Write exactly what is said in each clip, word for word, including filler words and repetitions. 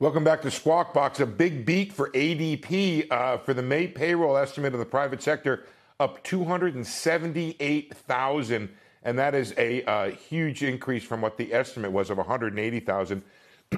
Welcome back to Squawk Box. A big beat for A D P uh, for the May payroll estimate of the private sector, up two hundred seventy-eight thousand. And that is a uh, huge increase from what the estimate was of one hundred eighty thousand.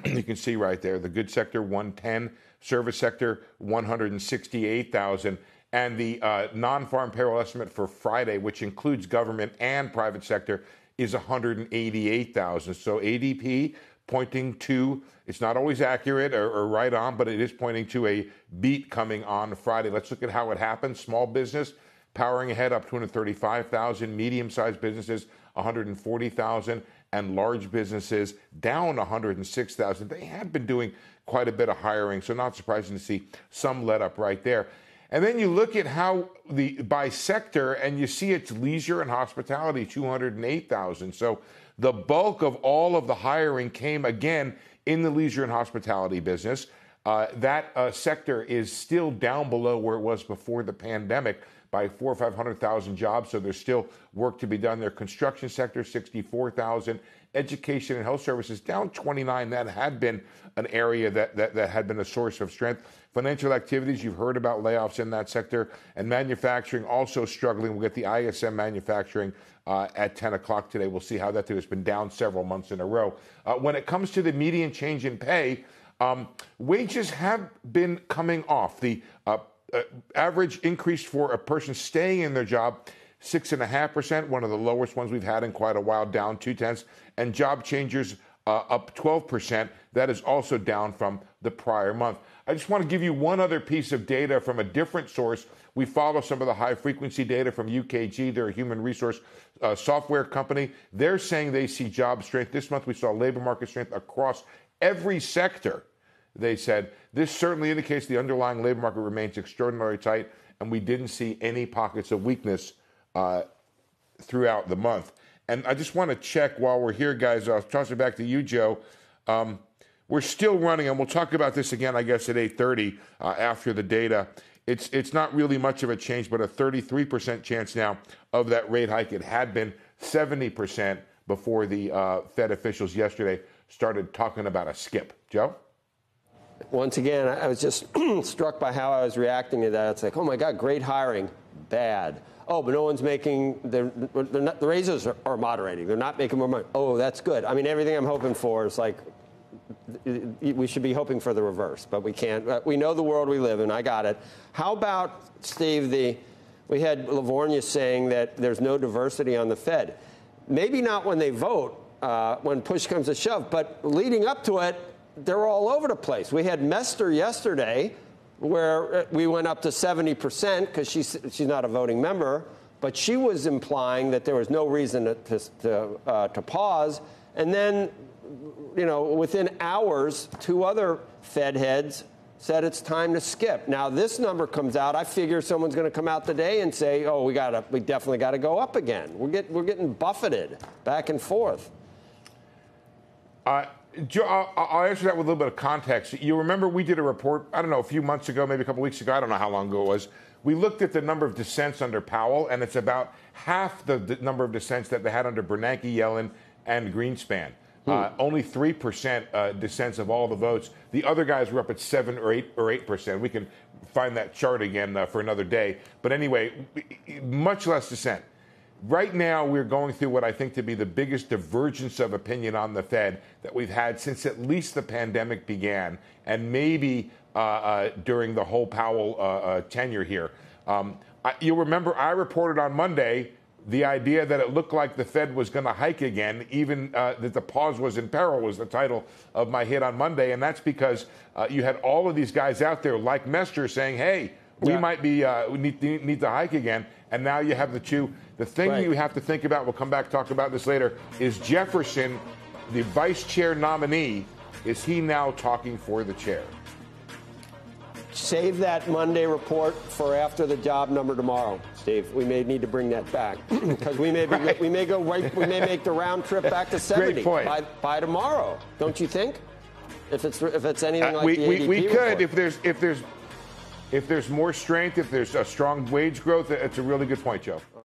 You can see right there, the goods sector, one ten, service sector, one hundred sixty-eight thousand. And the uh, non-farm payroll estimate for Friday, which includes government and private sector, is one hundred eighty-eight thousand. So A D P pointing to, it's not always accurate or, or right on, but it is pointing to a beat coming on Friday. Let's look at how it happened. Small business powering ahead, up two hundred thirty-five thousand. Medium-sized businesses, one hundred forty thousand. And large businesses down one hundred six thousand. They have been doing quite a bit of hiring, so not surprising to see some let up right there. And then you look at how the by sector, and you see it's leisure and hospitality, two hundred eight thousand. So the bulk of all of the hiring came again in the leisure and hospitality business. Uh, that uh, sector is still down below where it was before the pandemic by four or five hundred thousand jobs. So there's still work to be done there. Construction sector, sixty-four thousand. Education and health services down twenty-nine. That had been an area that, that, that had been a source of strength. Financial activities, you've heard about layoffs in that sector. And manufacturing also struggling. We'll get the I S M manufacturing uh, at ten o'clock today. We'll see how that too has been down several months in a row. Uh, when it comes to the median change in pay, um, wages have been coming off. The uh, uh, average increase for a person staying in their job, six point five percent, one of the lowest ones we've had in quite a while, down two-tenths. And job changers uh, up twelve percent. That is also down from the prior month. I just want to give you one other piece of data from a different source. We follow some of the high-frequency data from U K G. They're a human resource uh, software company. They're saying they see job strength. This month we saw labor market strength across every sector, they said. This certainly indicates the underlying labor market remains extraordinarily tight, and we didn't see any pockets of weakness uh, throughout the month. And I just want to check while we're here, guys. I'll toss it back to you, Joe. Um, We're still running, and we'll talk about this again, I guess, at eight thirty uh, after the data. It's it's not really much of a change, but a thirty-three percent chance now of that rate hike. It had been seventy percent before the uh, Fed officials yesterday started talking about a skip. Joe? Once again, I was just struck by how I was reacting to that. It's like, oh, my God, great hiring. Bad. Oh, but no one's making, they're, they're not, the raises are, are moderating. They're not making more money. Oh, that's good. I mean, everything I'm hoping for is like, we should be hoping for the reverse, but we can't. We know the world we live in. I got it. How about, Steve, the, we had LaVornia saying that there's no diversity on the Fed. Maybe not when they vote, uh, when push comes to shove, but leading up to it, they're all over the place. We had Mester yesterday where we went up to seventy percent because she's, she's not a voting member, but she was implying that there was no reason to, to, uh, to pause. And then, you know, within hours, two other Fed heads said it's time to skip. Now, this number comes out. I figure someone's going to come out today and say, oh, we got to, we definitely got to go up again. We're getting, we're getting buffeted back and forth. Uh, Joe, I'll answer that with a little bit of context. You remember we did a report, I don't know, a few months ago, maybe a couple weeks ago. I don't know how long ago it was. We looked at the number of dissents under Powell, and it's about half the, the number of dissents that they had under Bernanke, Yellen, and Greenspan. Uh, only three percent uh, dissents of all the votes. The other guys were up at seven or eight or eight percent. We can find that chart again uh, for another day. But anyway, much less dissent. Right now, we're going through what I think to be the biggest divergence of opinion on the Fed that we've had since at least the pandemic began, and maybe uh, uh, during the whole Powell uh, uh, tenure here. Um, I, you'll remember I reported on Monday the idea that it looked like the Fed was going to hike again, even uh, that the pause was in peril, was the title of my hit on Monday. And that's because uh, you had all of these guys out there like Mester saying, hey, we yeah. might be uh, we need, need to hike again. And now you have the two. The thing right. you have to think about, we'll come back, talk about this later, is Jefferson, the vice chair nominee, is he now talking for the chair? Save that Monday report for after the job number tomorrow, Steve. We may need to bring that back because we may be, right. we may go right, we may make the round trip back to seventy by, by tomorrow. Don't you think? If it's if it's anything uh, like we, the we, A D P we could report. if there's if there's if there's more strength, if there's a strong wage growth, it's a really good point, Joe.